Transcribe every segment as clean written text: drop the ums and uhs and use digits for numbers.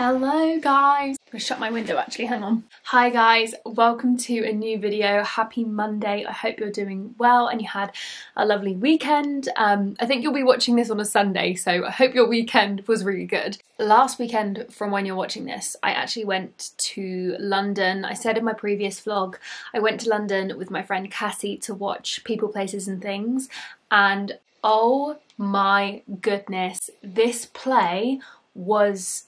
Hello guys. I'm gonna shut my window actually, hang on. Hi guys, welcome to a new video. Happy Monday. I hope you're doing well and you had a lovely weekend. I think you'll be watching this on a Sunday, so I hope your weekend was really good. Last weekend from when you're watching this, I actually went to London. I said in my previous vlog, I went to London with my friend Cassie to watch People, Places and Things, and oh my goodness, this play was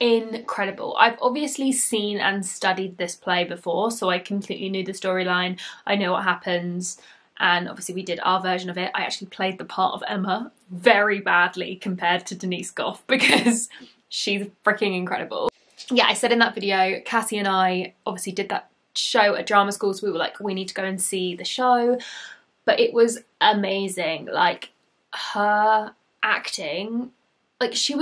incredible. I've obviously seen and studied this play before, so I completely knew the storyline, I know what happens, and obviously we did our version of it. I actually played the part of Emma very badly compared to Denise Gough because she's freaking incredible. Yeah, I said in that video, Cassie and I obviously did that show at drama school, so we were like, we need to go and see the show, but it was amazing. Like, her acting, like she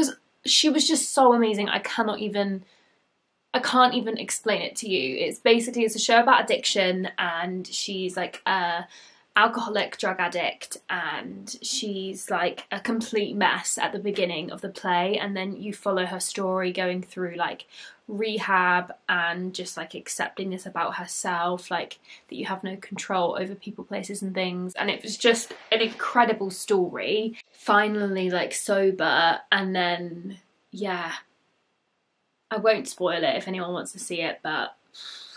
was just so amazing. I can't even explain it to you. It's basically, it's a show about addiction, and she's like a alcoholic drug addict, and she's like a complete mess at the beginning of the play, and then you follow her story going through like rehab and just like accepting this about herself, like that you have no control over people, places and things. And it was just an incredible story. Finally like sober, and then yeah, I won't spoil it if anyone wants to see it, but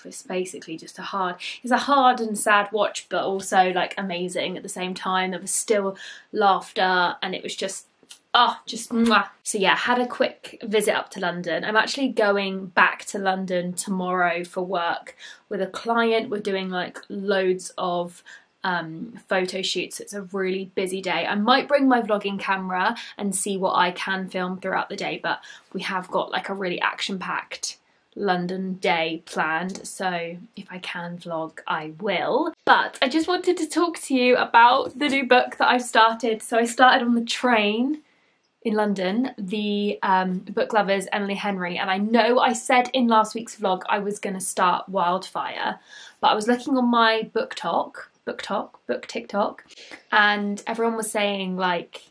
it's basically just a hard and sad watch, but also like amazing at the same time. There was still laughter, and it was just, oh, just mwah. So yeah, had a quick visit up to London. I'm actually going back to London tomorrow for work with a client. We're doing like loads of photo shoots, so it's a really busy day. I might bring my vlogging camera and see what I can film throughout the day, but we have got like a really action-packed London day planned, so if I can vlog I will. But I just wanted to talk to you about the new book that I've started. So I started on the train in London, the Book Lovers, Emily Henry, and I know I said in last week's vlog I was gonna start Wildfire, but I was looking on my BookTok, and everyone was saying like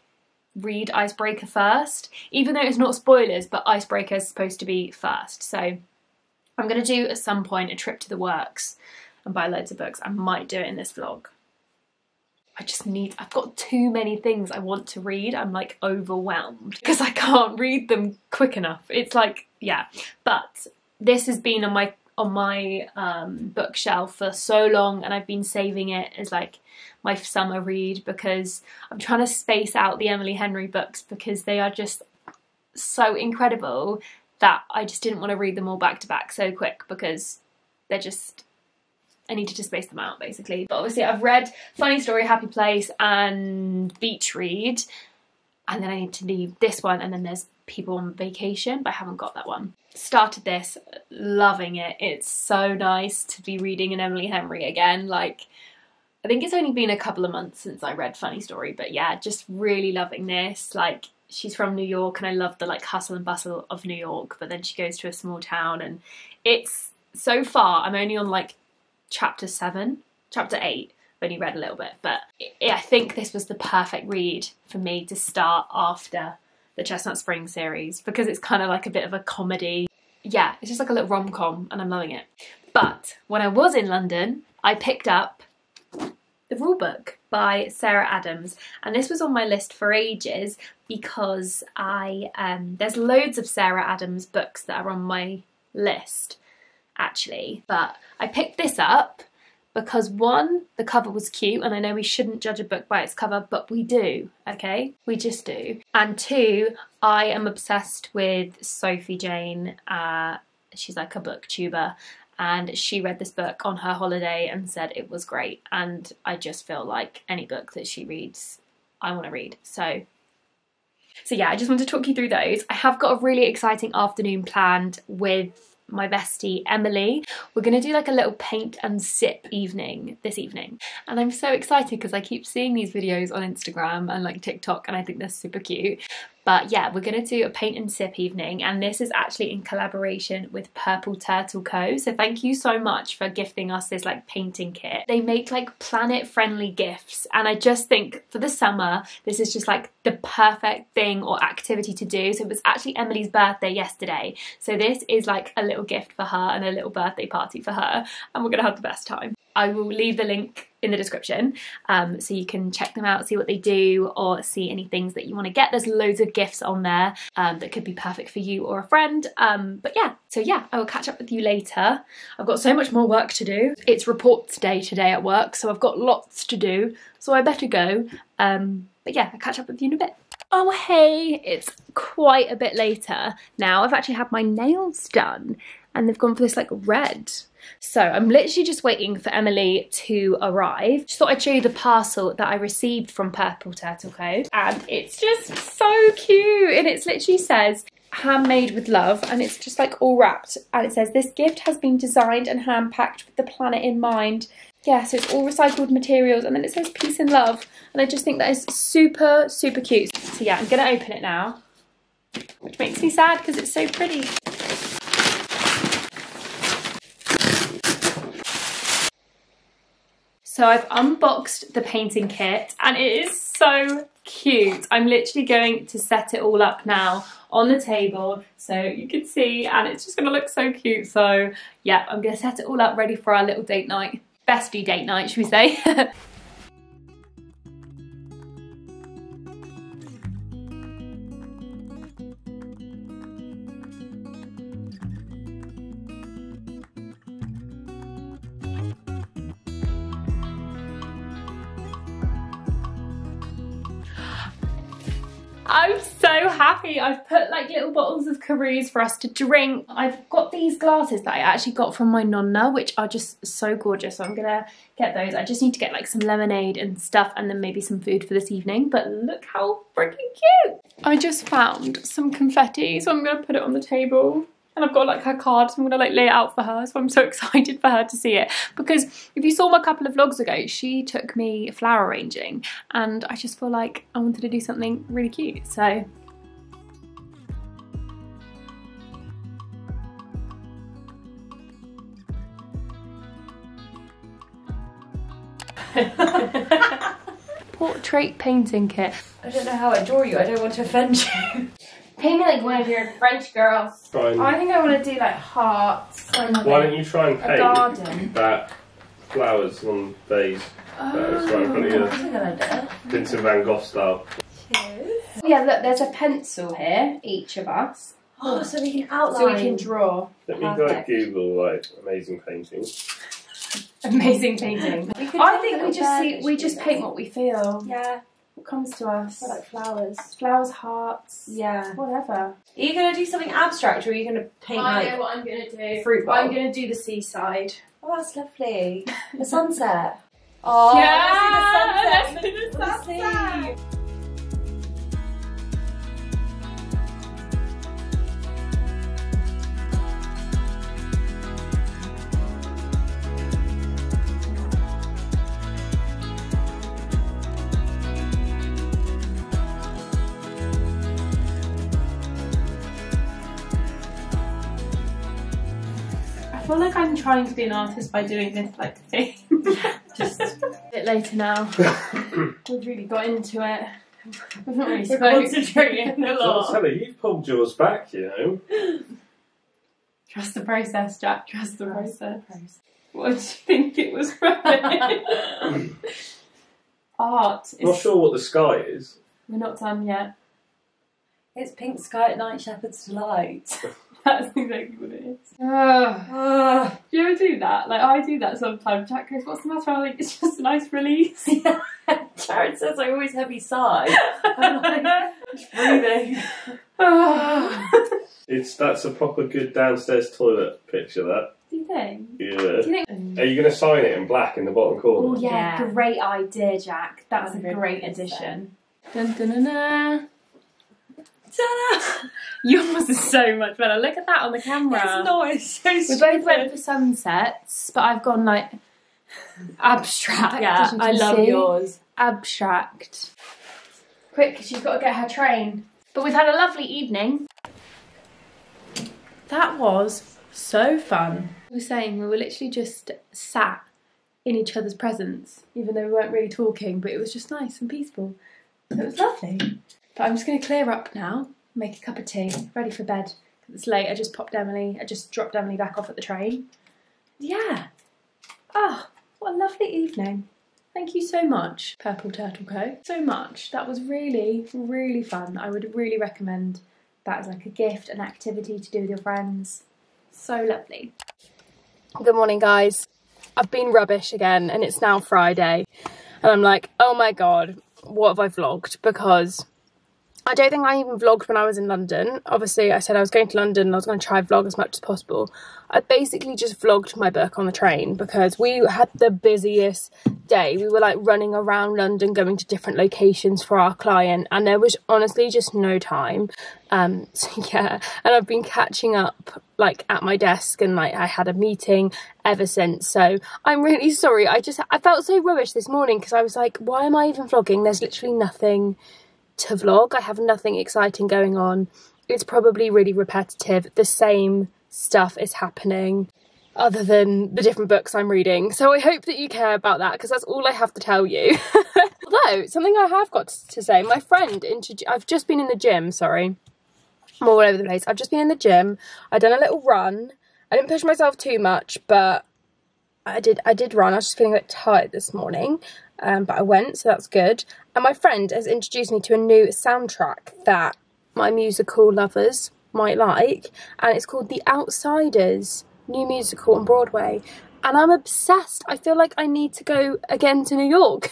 read Icebreaker first, even though it's not spoilers, but Icebreaker is supposed to be first. So I'm going to do at some point a trip to the works and buy loads of books. I might do it in this vlog. I've got too many things I want to read. I'm like overwhelmed because I can't read them quick enough. It's like, yeah, but this has been on my bookshelf for so long, and I've been saving it as like my summer read, because I'm trying to space out the Emily Henry books because they are just so incredible that I just didn't want to read them all back to back so quick, because they're just, I needed to space them out basically. But obviously I've read Funny Story, Happy Place and Beach Read, and then I need to leave this one, and then there's People on Vacation, but I haven't got that one. Started this, loving it. It's so nice to be reading an Emily Henry again. Like, I think it's only been a couple of months since I read Funny Story, but yeah, just really loving this. Like, she's from New York, and I love the like hustle and bustle of New York, but then she goes to a small town, and it's, so far I'm only on like chapter 8. I've only read a little bit, but I think this was the perfect read for me to start after the Chestnut Spring series, because it's kind of like a bit of a comedy. Yeah, it's just like a little rom-com, and I'm loving it. But when I was in London, I picked up the Rule Book by Sarah Adams, and this was on my list for ages because I there's loads of Sarah Adams books that are on my list actually, but I picked this up because one, the cover was cute, and I know we shouldn't judge a book by its cover, but we do, okay? We just do. And two, I am obsessed with Sophie Jane. She's like a booktuber, and she read this book on her holiday and said it was great. And I just feel like any book that she reads, I want to read. So yeah, I just want to talk you through those. I have got a really exciting afternoon planned with my bestie Emily. We're gonna do like a little paint and sip evening this evening, and I'm so excited because I keep seeing these videos on Instagram and like TikTok, and I think they're super cute. But yeah, we're going to do a paint and sip evening, and this is actually in collaboration with Purple Turtle Co. So thank you so much for gifting us this like painting kit. They make like planet friendly gifts, and I just think for the summer this is just like the perfect thing or activity to do. So it was actually Emily's birthday yesterday, so this is like a little gift for her and a little birthday party for her, and we're going to have the best time. I will leave the link in the description so you can check them out, see what they do, or see any things that you want to get. There's loads of gifts on there that could be perfect for you or a friend. But yeah, so yeah, I will catch up with you later. I've got so much more work to do. It's reports day today at work, so I've got lots to do, so I better go. But yeah, I'll catch up with you in a bit. Oh hey, it's quite a bit later now. I've actually had my nails done and they've gone for this like red. So I'm literally just waiting for Emily to arrive. Just thought I'd show you the parcel that I received from Purple Turtle Co. And it's just so cute. And it literally says, handmade with love. And it's just like all wrapped. And it says, this gift has been designed and hand-packed with the planet in mind. Yeah, so it's all recycled materials. And then it says, peace and love. And I just think that is super, super cute. So yeah, I'm going to open it now. Which makes me sad because it's so pretty. So I've unboxed the painting kit and it is so cute. I'm literally going to set it all up now on the table so you can see, and it's just gonna look so cute. So yeah, I'm gonna set it all up ready for our little date night. Bestie date night, should we say? I'm so happy. I've put like little bottles of Caroo's for us to drink. I've got these glasses that I actually got from my nonna, which are just so gorgeous. So I'm gonna get those. I just need to get like some lemonade and stuff, and then maybe some food for this evening. But look how freaking cute. I just found some confetti, so I'm gonna put it on the table. And I've got like her card, so I'm gonna like lay it out for her. So I'm so excited for her to see it, because if you saw my couple of vlogs ago, she took me flower arranging, and I just feel like I wanted to do something really cute. So portrait painting kit. I don't know how I draw you. I don't want to offend you. Paint me like one of your French girls. Fine. I think I want to do like hearts. Why don't you try and paint that flowers on these? Oh, Vincent van Gogh style. Cheers. Yeah, look, there's a pencil here, each of us. Oh, so we can outline. So we can draw. Let me like Google like amazing paintings. Amazing painting. I think we just paint what we feel. Yeah. What comes to us? Like flowers. Flowers, hearts. Yeah. Whatever. Are you going to do something abstract, or are you going to paint like... I know what I'm going to do. Fruit bowl. I'm going to do the seaside. Oh, that's lovely. The sunset. Oh, yeah! Let's do the sunset. Let's do the sunset. I feel like I'm trying to be an artist by doing this like thing. Just a bit later now. We've really got into it. We've not really concentrating a lot. Well, Sally, you've pulled yours back, you know. Trust the process, Jack. Trust the process. What do you think it was from it? Art. Not sure what the sky is. We're not done yet. It's pink sky at night, shepherd's delight. That's exactly what it is. Do you ever do that? Like, I do that sometimes. Jack goes, what's the matter? I'm like, it's just a nice release. Yeah. Jared says I always have you sigh. I'm like, just breathing. That's a proper good downstairs toilet picture, that. Do you think? Yeah. Are you going to sign it in black in the bottom corner? Oh, yeah. Great idea, Jack. That's a great addition. Dun dun dun dun. Ta-da! Yours is so much better. Look at that on the camera. It's not. It's so stupid. We both went for sunsets, but I've gone like abstract. Yeah, I love yours. Abstract. Quick, 'cause she's got to get her train. But we've had a lovely evening. That was so fun. We were saying we were literally just sat in each other's presence, even though we weren't really talking, but it was just nice and peaceful. It was lovely. But I'm just going to clear up now, make a cup of tea, ready for bed. It's late. I just dropped Emily back off at the train. Yeah. Oh, what a lovely evening. Thank you so much, Purple Turtle Co. So much. That was really, really fun. I would really recommend that as like a gift, an activity to do with your friends. So lovely. Good morning, guys. I've been rubbish again and it's now Friday. And I'm like, oh my God, what have I vlogged? Because I don't think I even vlogged when I was in London. Obviously, I said I was going to London and I was going to try and vlog as much as possible. I basically just vlogged my book on the train because we had the busiest day. We were like running around London, going to different locations for our client, and there was honestly just no time. So yeah, and I've been catching up like at my desk, and like I had a meeting ever since. So I'm really sorry. I felt so rubbish this morning because I was like, why am I even vlogging? There's literally nothing to vlog. I have nothing exciting going on. It's probably really repetitive. The same stuff is happening other than the different books I'm reading. So I hope that you care about that because that's all I have to tell you. Although something I have got to say, my friend, I've just been in the gym, sorry. I'm all over the place. I've just been in the gym. I've done a little run. I didn't push myself too much, but I did run. I was just feeling a bit tired this morning. But I went, so that's good. And my friend has introduced me to a new soundtrack that my musical lovers might like, and it's called The Outsiders, new musical on Broadway, and I'm obsessed. I feel like I need to go again to New York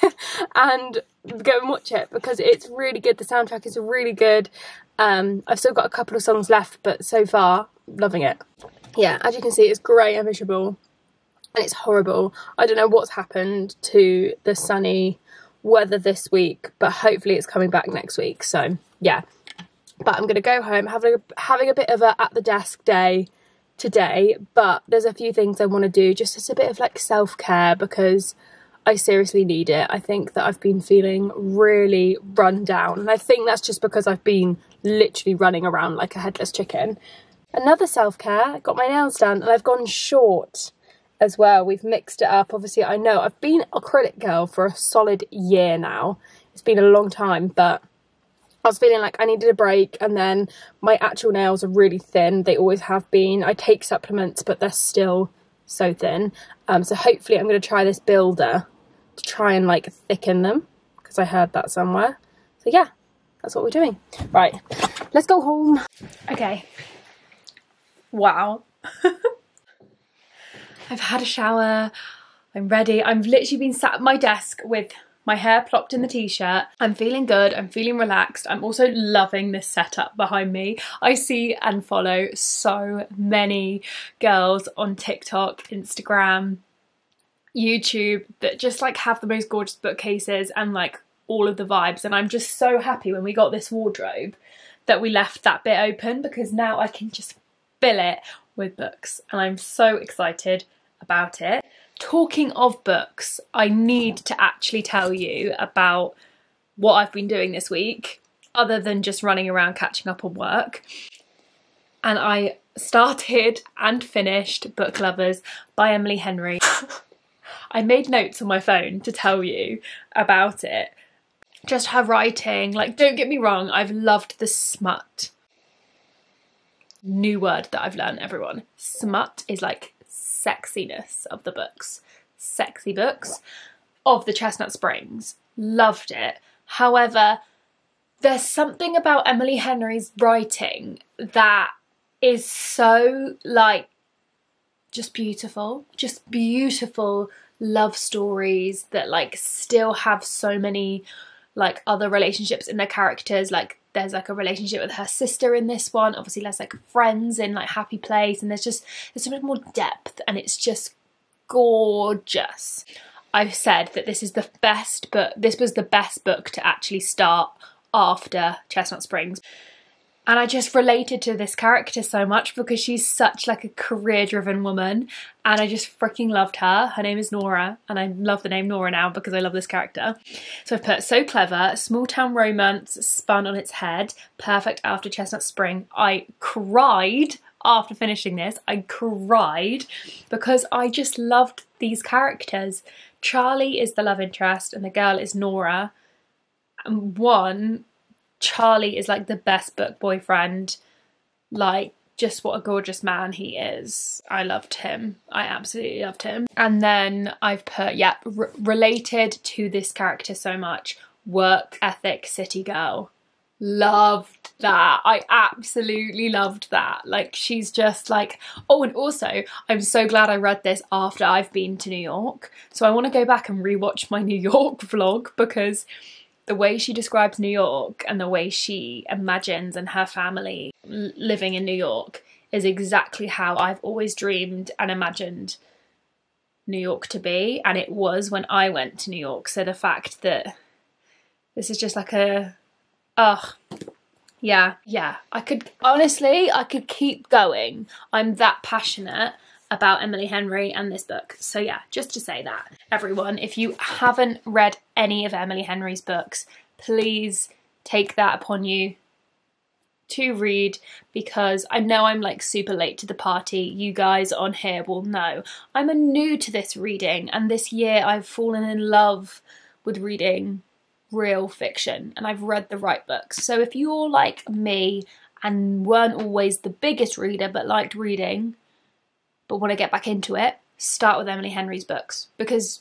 and go and watch it because it's really good. The soundtrack is really good. I've still got a couple of songs left, but so far, loving it. Yeah, as you can see, it's grey and miserable. And it's horrible. I don't know what's happened to the sunny weather this week, but hopefully it's coming back next week. So yeah, but I'm going to go home, having a bit of a at the desk day today, but there's a few things I want to do just as a bit of like self-care because I seriously need it. I think that I've been feeling really run down, and I think that's just because I've been literally running around like a headless chicken. Another self-care, I got my nails done and I've gone short as well. We've mixed it up. Obviously, I know I've been acrylic girl for a solid year now. It's been a long time, but I was feeling like I needed a break, and then my actual nails are really thin. They always have been. I take supplements, but they're still so thin. So hopefully I'm going to try this builder to try and like thicken them because I heard that somewhere. So yeah, that's what we're doing. Right, let's go home. Okay. Wow. I've had a shower, I'm ready. I've literally been sat at my desk with my hair plopped in the t-shirt. I'm feeling good, I'm feeling relaxed. I'm also loving this setup behind me. I see and follow so many girls on TikTok, Instagram, YouTube that just like have the most gorgeous bookcases and like all of the vibes. And I'm just so happy when we got this wardrobe that we left that bit open because now I can just fill it with books and I'm so excited about it. Talking of books, I need to actually tell you about what I've been doing this week other than just running around catching up on work. And I started and finished Book Lovers by Emily Henry. I made notes on my phone to tell you about it. Just her writing, like don't get me wrong, I've loved the smut. New word that I've learned, everyone. Smut is like sexiness of the books. Sexy books of The Chestnut Springs. Loved it. However, there's something about Emily Henry's writing that is so like just beautiful love stories that like still have so many like other relationships in their characters. Like there's like a relationship with her sister in this one. Obviously there's like friends in like Happy Place, and there's so much more depth and it's just gorgeous. I've said that this is the best book, this was the best book to actually start after Chestnut Springs. And I just related to this character so much because she's such like a career-driven woman and I just freaking loved her. Her name is Nora and I love the name Nora now because I love this character. So I've put So Clever, Small Town Romance Spun on Its Head, Perfect After Chestnut Spring. I cried after finishing this. I cried because I just loved these characters. Charlie is the love interest and the girl is Nora. And Charlie is like the best book boyfriend, like just what a gorgeous man he is. I loved him. I absolutely loved him. And then I've put, yeah, related to this character so much, work ethic city girl. Loved that. I absolutely loved that. Like she's just like, oh, and also I'm so glad I read this after I've been to New York. So I want to go back and rewatch my New York vlog because the way she describes New York and the way she imagines and her family living in New York is exactly how I've always dreamed and imagined New York to be. And it was when I went to New York. So the fact that this is just like a, yeah. I could, honestly, I could keep going. I'm that passionate about Emily Henry and this book. So yeah, just to say that. Everyone, if you haven't read any of Emily Henry's books, please take that upon you to read, because I know I'm like super late to the party. You guys on here will know I'm a new to this reading, and this year I've fallen in love with reading real fiction and I've read the right books. So if you're like me and weren't always the biggest reader but liked reading, but want to get back into it, start with Emily Henry's books because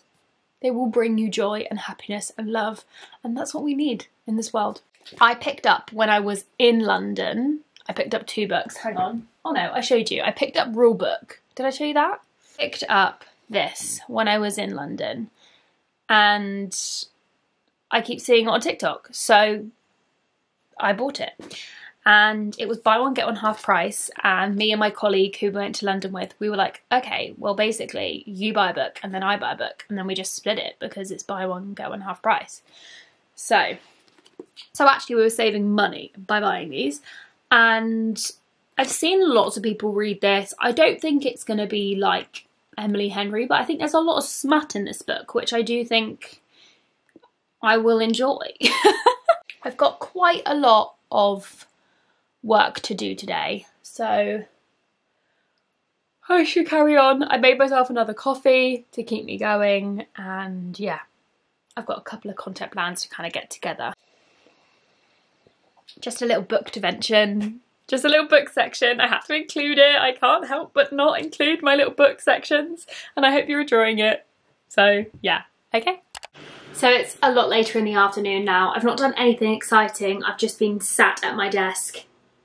they will bring you joy and happiness and love, and that's what we need in this world. I picked up, when I was in London, I picked up two books. Hang on. Oh no, I showed you. I picked up Rule Book. Did I show you that? Picked up this when I was in London, and I keep seeing it on TikTok, so I bought it. And it was buy one, get one half price. And me and my colleague who we went to London with, we were like, okay, well, basically you buy a book and then I buy a book. And then we just split it because it's buy one, get one half price. So actually we were saving money by buying these. And I've seen lots of people read this. I don't think it's going to be like Emily Henry, but I think there's a lot of smut in this book, which I do think I will enjoy. I've got quite a lot of work to do today, so I should carry on. I made myself another coffee to keep me going, and yeah, I've got a couple of content plans to kind of get together. Just a little book intervention, just a little book section. I have to include it. I can't help but not include my little book sections, and I hope you're enjoying it. So yeah, okay. So it's a lot later in the afternoon now. I've not done anything exciting. I've just been sat at my desk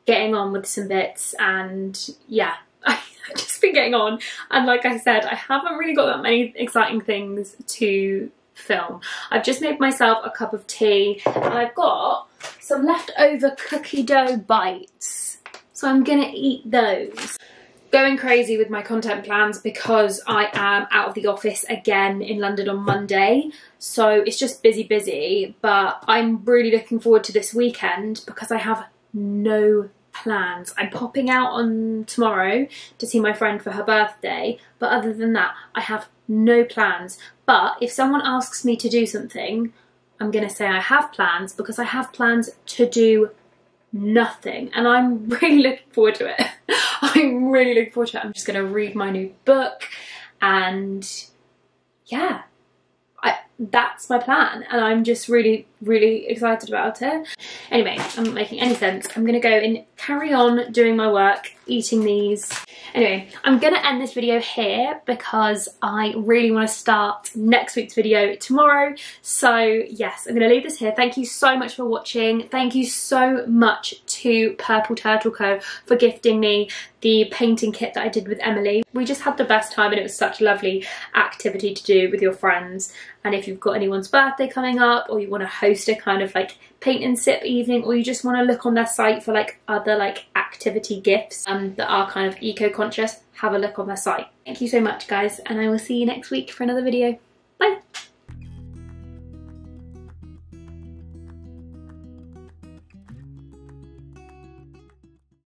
getting on with some bits, and yeah, I've just been getting on, and like I said, I haven't really got that many exciting things to film. I've just made myself a cup of tea and I've got some leftover cookie dough bites, so I'm gonna eat those. Going crazy with my content plans because I am out of the office again in London on Monday. So it's just busy, busy, but I'm really looking forward to this weekend because I have no plans. I'm popping out on tomorrow to see my friend for her birthday, but other than that, I have no plans. But if someone asks me to do something, I'm gonna say I have plans because I have plans to do nothing, and I'm really looking forward to it. I'm really looking forward to it. I'm just gonna read my new book, and yeah, that's my plan, and I'm just really, really excited about it. Anyway, I'm not making any sense. I'm gonna go and carry on doing my work, eating these. Anyway, I'm gonna end this video here because I really want to start next week's video tomorrow. So yes, I'm gonna leave this here. Thank you so much for watching. Thank you so much to Purple Turtle Co. for gifting me the painting kit that I did with Emily. We just had the best time, and it was such a lovely activity to do with your friends. And if you've got anyone's birthday coming up, or you want to host a kind of like paint and sip evening, or you just want to look on their site for like other like activity gifts that are kind of eco-conscious, have a look on their site. Thank you so much, guys, and I will see you next week for another video. Bye!